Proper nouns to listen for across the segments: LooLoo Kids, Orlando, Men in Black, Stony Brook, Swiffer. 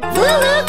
LooLoo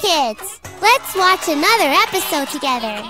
Kids! Let's watch another episode together.